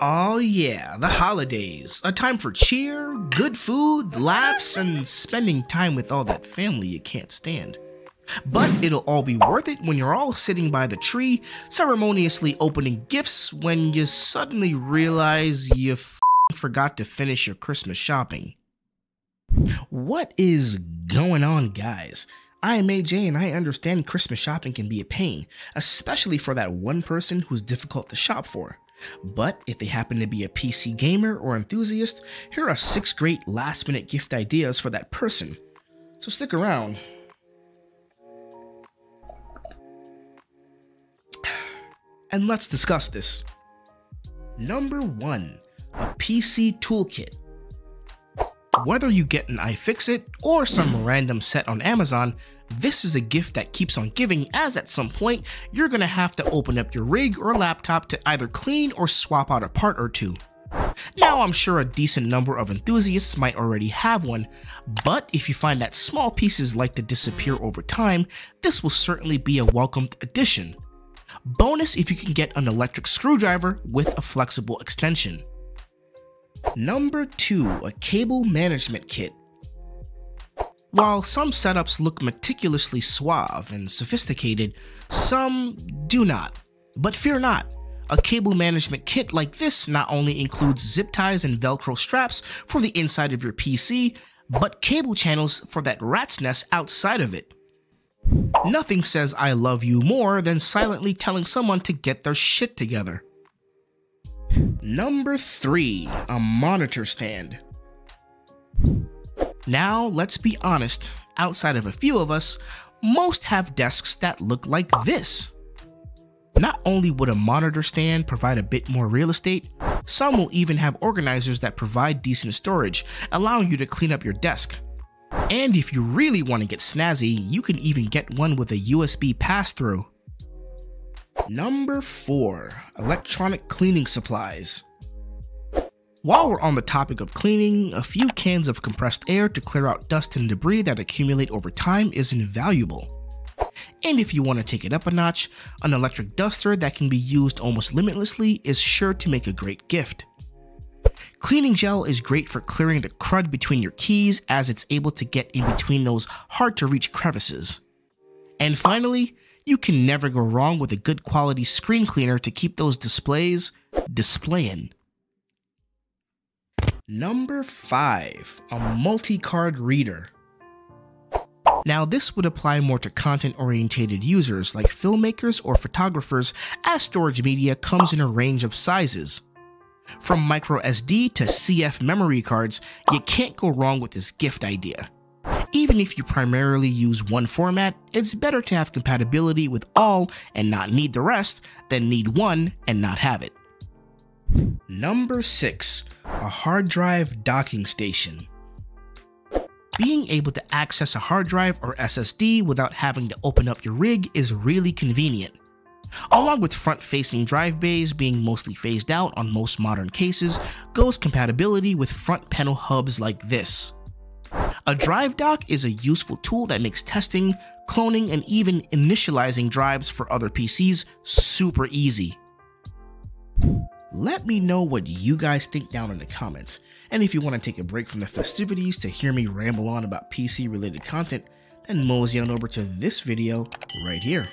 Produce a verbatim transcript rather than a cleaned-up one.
Oh yeah, the holidays. A time for cheer, good food, laughs, and spending time with all that family you can't stand. But it'll all be worth it when you're all sitting by the tree, ceremoniously opening gifts when you suddenly realize you f***ing forgot to finish your Christmas shopping. What is going on, guys? I am A J, and I understand Christmas shopping can be a pain, especially for that one person who's difficult to shop for. But if they happen to be a P C gamer or enthusiast, here are six great last-minute gift ideas for that person. So stick around. And let's discuss this. Number one, a P C toolkit. Whether you get an iFixit or some random set on Amazon, this is a gift that keeps on giving, as at some point, you're gonna have to open up your rig or laptop to either clean or swap out a part or two. Now, I'm sure a decent number of enthusiasts might already have one, but if you find that small pieces like to disappear over time, this will certainly be a welcomed addition. Bonus if you can get an electric screwdriver with a flexible extension. Number two, a cable management kit. While some setups look meticulously suave and sophisticated, some do not. But fear not, a cable management kit like this not only includes zip ties and Velcro straps for the inside of your P C, but cable channels for that rat's nest outside of it. Nothing says I love you more than silently telling someone to get their shit together. Number three, a monitor stand. Now, let's be honest, outside of a few of us, most have desks that look like this. Not only would a monitor stand provide a bit more real estate, some will even have organizers that provide decent storage, allowing you to clean up your desk. And if you really want to get snazzy, you can even get one with a U S B pass-through. Number four, electronic cleaning supplies. While we're on the topic of cleaning, a few cans of compressed air to clear out dust and debris that accumulate over time is invaluable. And if you want to take it up a notch, an electric duster that can be used almost limitlessly is sure to make a great gift. Cleaning gel is great for clearing the crud between your keys, as it's able to get in between those hard-to-reach crevices. And finally, you can never go wrong with a good quality screen cleaner to keep those displays displayin'. Number five, a multi-card reader. Now, this would apply more to content-oriented users like filmmakers or photographers, as storage media comes in a range of sizes. From microSD to C F memory cards, you can't go wrong with this gift idea. Even if you primarily use one format, it's better to have compatibility with all and not need the rest than need one and not have it. Number six, a hard drive docking station. Being able to access a hard drive or S S D without having to open up your rig is really convenient. Along with front-facing drive bays being mostly phased out on most modern cases, goes compatibility with front panel hubs like this. A drive dock is a useful tool that makes testing, cloning, and even initializing drives for other P Cs super easy. Let me know what you guys think down in the comments, and if you want to take a break from the festivities to hear me ramble on about P C related content, then mosey on over to this video right here.